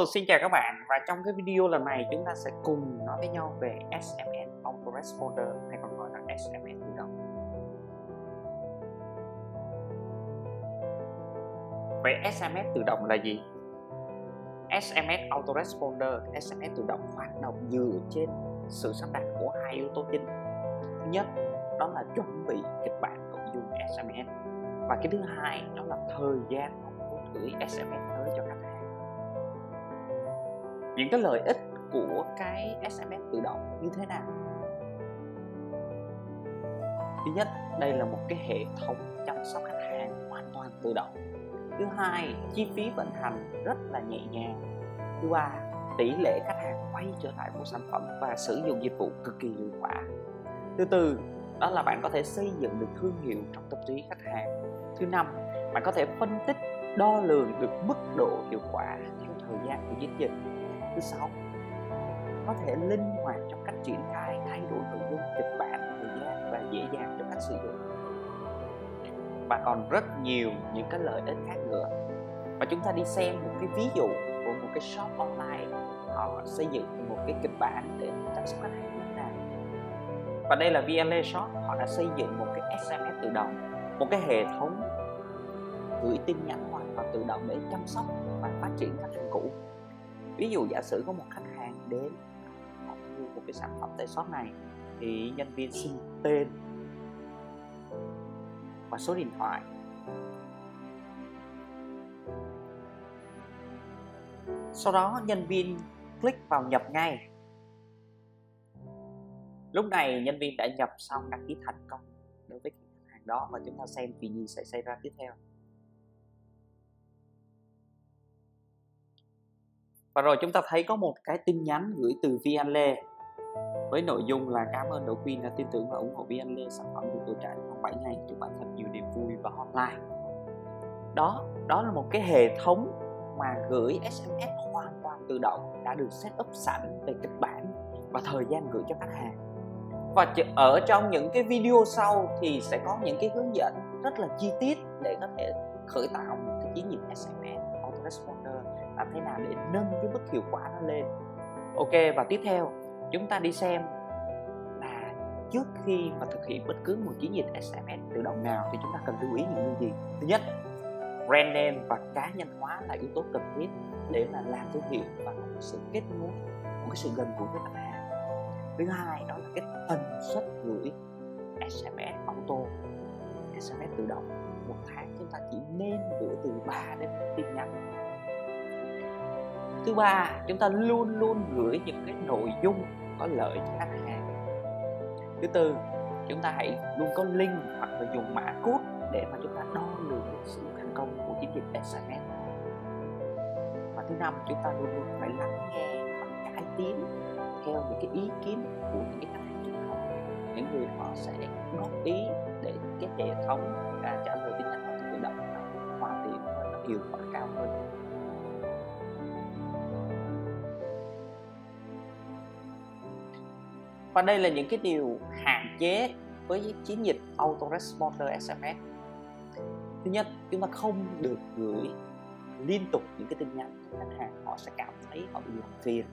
Hello, xin chào các bạn. Và trong cái video lần này chúng ta sẽ cùng nói với nhau về SMS Autoresponder hay còn gọi là SMS tự động. Vậy SMS tự động là gì? SMS Autoresponder, SMS tự động hoạt động dựa trên sự sắp đặt của hai yếu tố chính. Thứ nhất, đó là chuẩn bị kịch bản nội dung SMS. Và cái thứ hai, đó là thời gian gửi SMS tới cho khách hàng. Những cái lợi ích của cái SMS tự động như thế nào? Thứ nhất, đây là một cái hệ thống chăm sóc khách hàng hoàn toàn tự động. Thứ hai, chi phí vận hành rất là nhẹ nhàng. Thứ ba, tỷ lệ khách hàng quay trở lại mua sản phẩm và sử dụng dịch vụ cực kỳ hiệu quả. Thứ tư, đó là bạn có thể xây dựng được thương hiệu trong tâm trí khách hàng. Thứ năm, bạn có thể phân tích, đo lường được mức độ hiệu quả theo thời gian của chiến dịch. Thứ sáu, có thể linh hoạt trong cách triển khai, thay đổi nội dung, kịch bản, thời gian và dễ dàng cho cách sử dụng. Và còn rất nhiều những cái lợi ích khác nữa. Và chúng ta đi xem một cái ví dụ của một cái shop online, họ xây dựng một cái kịch bản để chăm sóc khách hàng như thế nào. Và đây là VNA Shop, họ đã xây dựng một cái SMS tự động, một cái hệ thống gửi tin nhắn hoàn toàn tự động để chăm sóc và phát triển khách hàng cũ. Ví dụ giả sử có một khách hàng đến họ mua một cái sản phẩm tại shop này, thì nhân viên xin tên và số điện thoại. Sau đó nhân viên click vào nhập ngay. Lúc này nhân viên đã nhập xong, đăng ký thành công đối với khách hàng đó, và chúng ta xem chuyện gì sẽ xảy ra tiếp theo. Và rồi chúng ta thấy có một cái tin nhắn gửi từ VNL với nội dung là cảm ơn đội Queen đã tin tưởng và ủng hộ VNL, sản phẩm được tôi trả trong 7 ngày, chúc bạn thật nhiều niềm vui và hotline. Đó là một cái hệ thống mà gửi SMS hoàn toàn tự động, đã được set up sẵn về kịch bản và thời gian gửi cho khách hàng. Và ở trong những cái video sau thì sẽ có những cái hướng dẫn rất là chi tiết để có thể khởi tạo một cái chiến dịch SMS Autoresponder, làm thế nào để nâng cái mức hiệu quả nó lên. Ok, và tiếp theo chúng ta đi xem là trước khi mà thực hiện bất cứ một chiến dịch SMS tự động nào thì chúng ta cần lưu ý những gì. Thứ nhất, brand name và cá nhân hóa là yếu tố cần thiết để mà làm thương hiệu và có sự kết nối, một cái sự gần gũi với khách hàng. Thứ hai, đó là cái tần suất gửi SMS auto, SMS tự động. Một tháng chúng ta chỉ nên gửi từ 3 đến 4 tin nhắn. Thứ ba, chúng ta luôn luôn gửi những cái nội dung có lợi cho khách hàng. Thứ tư, chúng ta hãy luôn có link hoặc là dùng mã code để mà chúng ta đo lường sự thành công của chiến dịch SMS. Và thứ năm, chúng ta luôn luôn phải lắng nghe và cải tiến theo những cái ý kiến của những cái khách hàng truyền thống, những người họ sẽ góp ý để cái hệ thống trả lời tin nhắn tự động nó hoàn thiện và nó hiệu quả cao hơn. Và đây là những cái điều hạn chế với chiến dịch Autoresponder SMS. Thứ nhất, chúng ta không được gửi liên tục những cái tin nhắn, khách hàng họ sẽ cảm thấy họ bị làm phiền.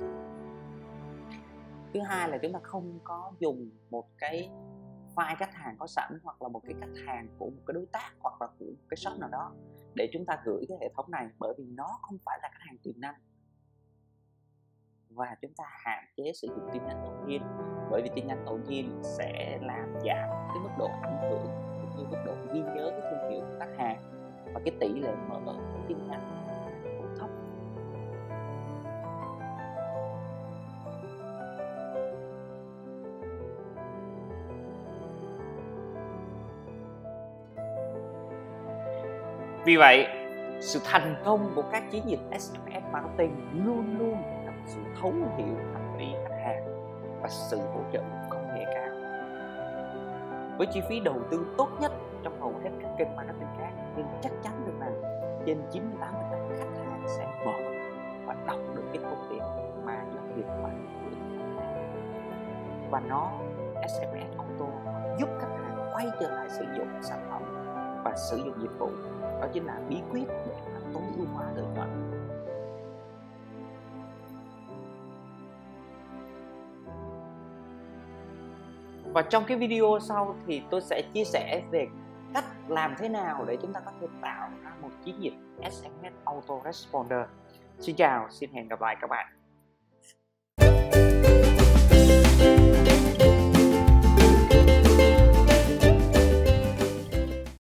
Thứ hai là chúng ta không có dùng một cái file khách hàng có sẵn hoặc là một cái khách hàng của một cái đối tác hoặc là của một cái shop nào đó để chúng ta gửi cái hệ thống này, bởi vì nó không phải là khách hàng tiềm năng. Và chúng ta hạn chế sử dụng tin nhắn ngẫu nhiên, bởi vì tin nhắn ngẫu nhiên sẽ làm giảm cái mức độ ảnh hưởng cũng như mức độ ghi nhớ cái thương hiệu của khách hàng, và cái tỷ lệ mở của tin nhắn cũng thấp. Vì vậy, sự thành công của các chiến dịch SMS marketing luôn luôn là sự thấu hiểu hành vi khách hàng và sự hỗ trợ công nghệ cao. Với chi phí đầu tư tốt nhất trong hầu hết các kênh marketing khác, nhưng chắc chắn được rằng trên 98% khách hàng sẽ mở và đọc được cái thông điệp mà doanh nghiệp bạn gửi cho khách hàng. Và SMS Auto giúp khách hàng quay trở lại sử dụng sản phẩm và sử dụng dịch vụ. Đó chính là bí quyết để tối ưu hóa lợi nhuận. Và trong cái video sau thì tôi sẽ chia sẻ về cách làm thế nào để chúng ta có thể tạo ra một chiến dịch SMS Autoresponder. Xin chào, xin hẹn gặp lại các bạn.